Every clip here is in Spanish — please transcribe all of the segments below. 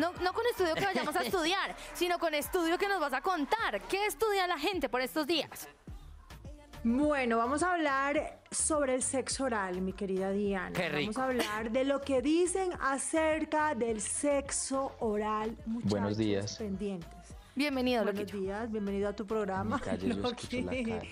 No con estudio que vayamos a estudiar, sino con estudio que nos vas a contar. ¿Qué estudia la gente por estos días? Bueno, vamos a hablar sobre el sexo oral, mi querida Diana. Qué rico. Vamos a hablar de lo que dicen acerca del sexo oral, muchachos. Buenos días. Pendientes. Bienvenido, Loquillo. Buenos días, bienvenido a tu programa. En calle yo escucho la cara.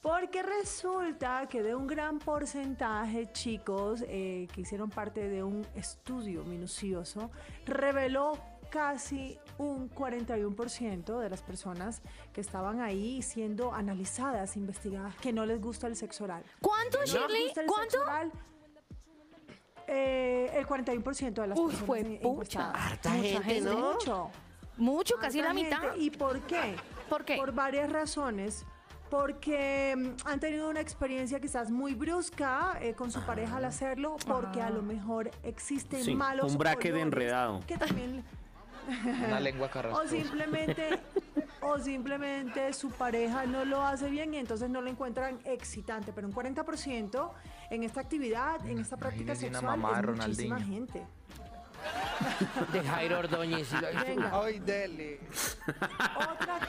Porque resulta que de un gran porcentaje, chicos, que hicieron parte de un estudio minucioso, reveló casi un 41% de las personas que estaban ahí siendo analizadas, investigadas, que no les gusta el sexo oral. ¿Cuánto, Shirley? ¿Cuánto? El 41% de las personas encuestadas. Harta gente, ¿no? Mucho, casi la mitad. ¿Y por qué? ¿Por qué? Por varias razones. Porque han tenido una experiencia quizás muy brusca con su pareja al hacerlo, porque a lo mejor existen malos olores. Un braque de enredado. Que también... Una lengua carrascosa. O simplemente su pareja no lo hace bien y entonces no lo encuentran excitante. Pero un 40% en esta actividad, en esta práctica sexual, mamá, es muchísima gente. De Jairo Ordóñez. Ay, dele. Otra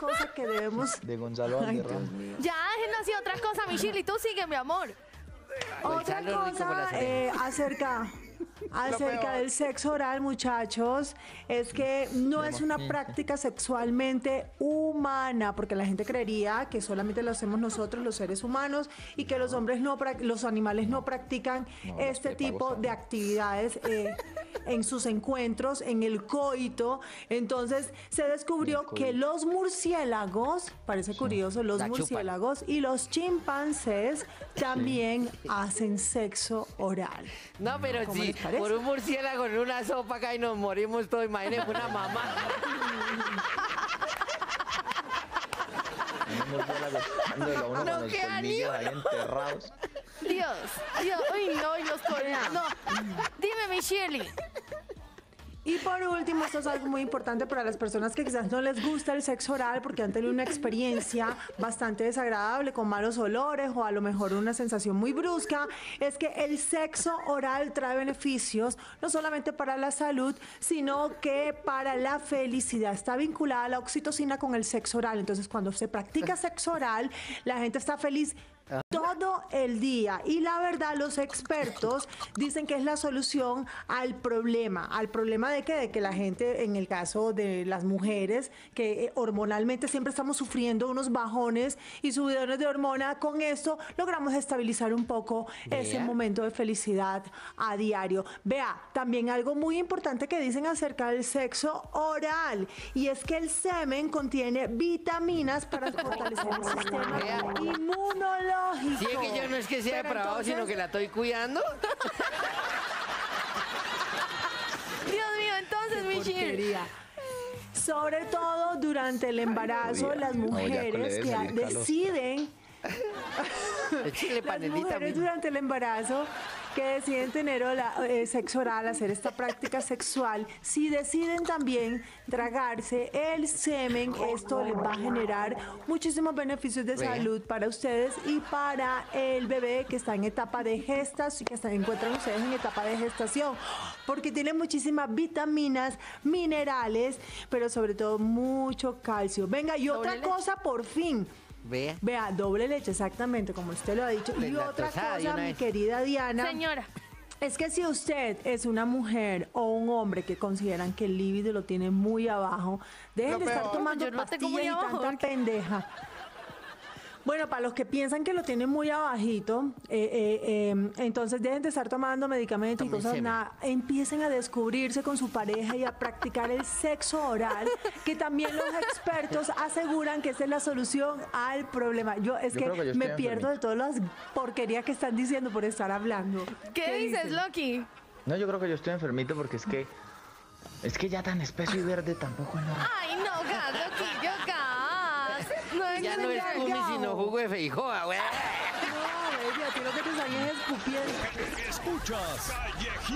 cosa que debemos... De Gonzalo Valderrama. Ya, déjenos así otra cosa, mi Shirley. Tú sigue, mi amor. Otra cosa acerca del sexo oral, muchachos, es que no es una práctica sexualmente humana, porque la gente creería que solamente lo hacemos nosotros, los seres humanos, y que los hombres no, los animales no practican este tipo de actividades en sus encuentros, en el coito. Entonces se descubrió que los murciélagos, parece curioso, los murciélagos y los chimpancés también hacen sexo oral. No, pero sí. Por un murciélago en una sopa acá y nos morimos todos. Imagínense una mamá. No, qué anillo. Dios. Uy, no, y los coreanos. No. Dime, mi Shirley. Y por último, esto es algo muy importante para las personas que quizás no les gusta el sexo oral porque han tenido una experiencia bastante desagradable con malos olores o a lo mejor una sensación muy brusca, es que el sexo oral trae beneficios no solamente para la salud, sino que para la felicidad. Está vinculada la oxitocina con el sexo oral. Entonces, cuando se practica sexo oral, la gente está feliz todo el día. Y la verdad, los expertos dicen que es la solución al problema de que la gente, en el caso de las mujeres, que hormonalmente siempre estamos sufriendo unos bajones y subidones de hormona, con esto logramos estabilizar un poco ese momento de felicidad a diario. Vea, también algo muy importante que dicen acerca del sexo oral, y es que el semen contiene vitaminas para fortalecer el sistema inmunológico. Si es que yo no es que sea depravado, entonces... sino que la estoy cuidando. Dios mío, entonces, mi porquería. Sobre todo durante el embarazo, las mujeres que deciden... Las mujeres durante el embarazo que deciden tener sexo oral, hacer esta práctica sexual, si deciden también tragarse el semen, esto les va a generar muchísimos beneficios de salud para ustedes y para el bebé que está en etapa de gestación, que se encuentran ustedes en etapa de gestación, porque tiene muchísimas vitaminas, minerales, pero sobre todo mucho calcio. Venga, y otra cosa, por fin. Vea, doble leche, exactamente, como usted lo ha dicho. Y otra cosa, mi querida Diana. Señora. Es que si usted es una mujer o un hombre que consideran que el líbido lo tiene muy abajo, dejen de estar tomando pastillas y tanta pendeja. Bueno, para los que piensan que lo tienen muy abajito, entonces dejen de estar tomando medicamentos y cosas, nada. Empiecen a descubrirse con su pareja y a practicar el sexo oral, que también los expertos aseguran que esa es la solución al problema. Yo me pierdo de todas las porquerías que están diciendo por estar hablando. ¿Qué dices, Loki? No, yo creo que yo estoy enfermito porque es que ya tan espeso y verde tampoco es normal. Ay, no, Loki, yo ya no es cumis, sino jugo de feijoa, güey. No, baby, a ti lo que te salen es escupiendo. Escuchas.